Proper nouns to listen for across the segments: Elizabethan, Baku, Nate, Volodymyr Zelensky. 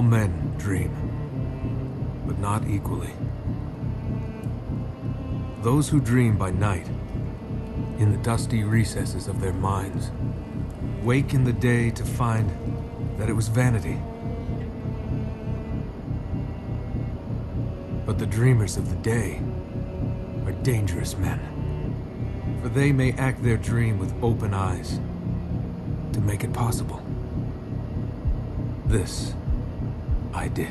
All men dream, but not equally. Those who dream by night, in the dusty recesses of their minds, wake in the day to find that it was vanity. But the dreamers of the day are dangerous men, for they may act their dream with open eyes to make it possible. This I did.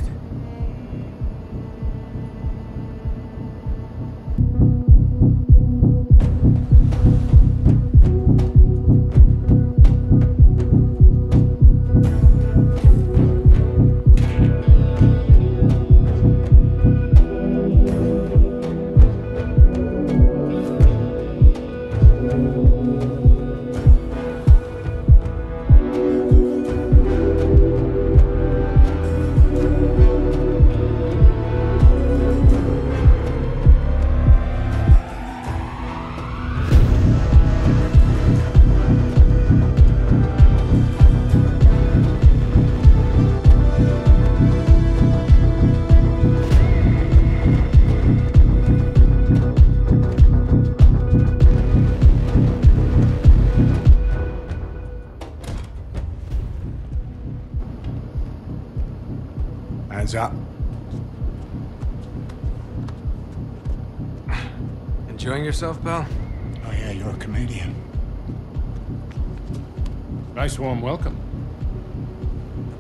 Up. Enjoying yourself, pal? Oh yeah, you're a comedian. Nice warm welcome.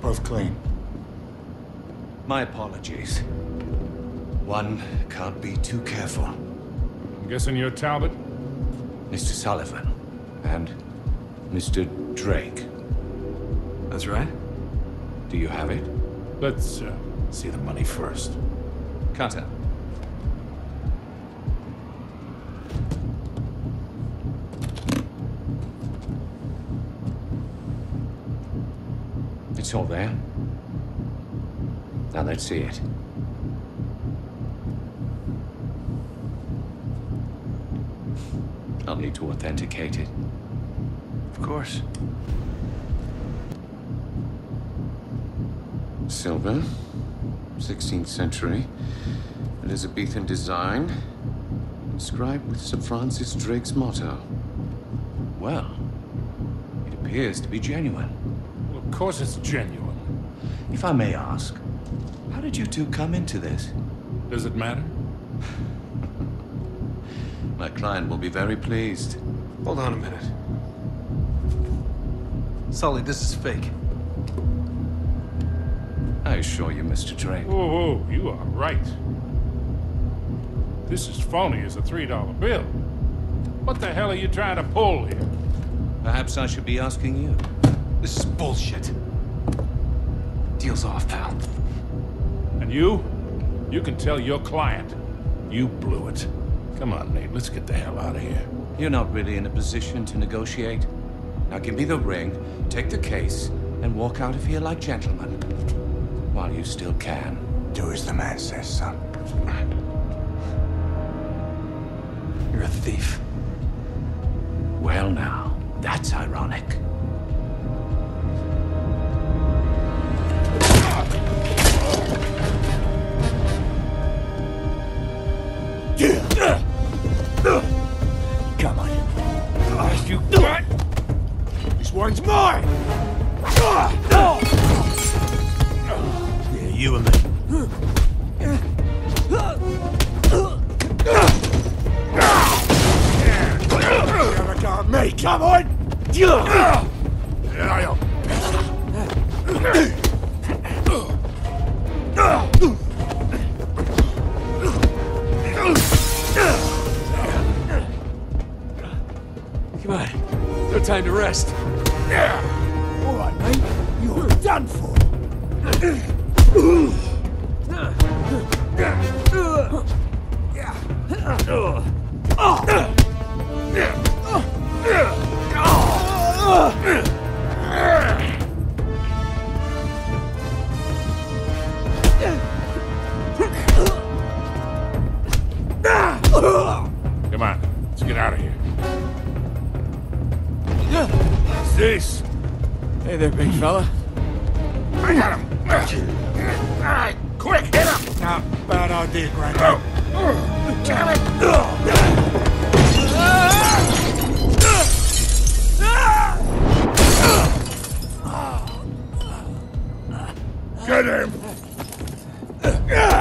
Both clean. My apologies. One can't be too careful. I'm guessing you're Talbot? Mr. Sullivan. And Mr. Drake. That's right. Do you have it? Let's, see the money first. Carter. It's all there. Now let's see it. I'll need to authenticate it. Of course. Silver. 16th century, Elizabethan design, inscribed with Sir Francis Drake's motto. Well, it appears to be genuine. Well, of course it's genuine. If I may ask, how did you two come into this? Does it matter? My client will be very pleased. Hold on a minute. Sully, this is fake. I assure you, Mr. Drake. Whoa, whoa, you are right. This is phony as a $3 bill. What the hell are you trying to pull here? Perhaps I should be asking you. This is bullshit. Deal's off, pal. And you? You can tell your client. You blew it. Come on, Nate, let's get the hell out of here. You're not really in a position to negotiate. Now give me the ring, take the case, and walk out of here like gentlemen. While you still can. Do as the man says, son. You're a thief. Well now, that's ironic. Come on. Yes, you got. This one's mine! You and me. Me, come on! Come on, no time to rest. All right, mate, you're done for. Come on, let's get out of here. What's this? Hey there, big fella. I got him. Alright, quick, hit him! Nah, bad idea, Grandpa. Damn it! Get him!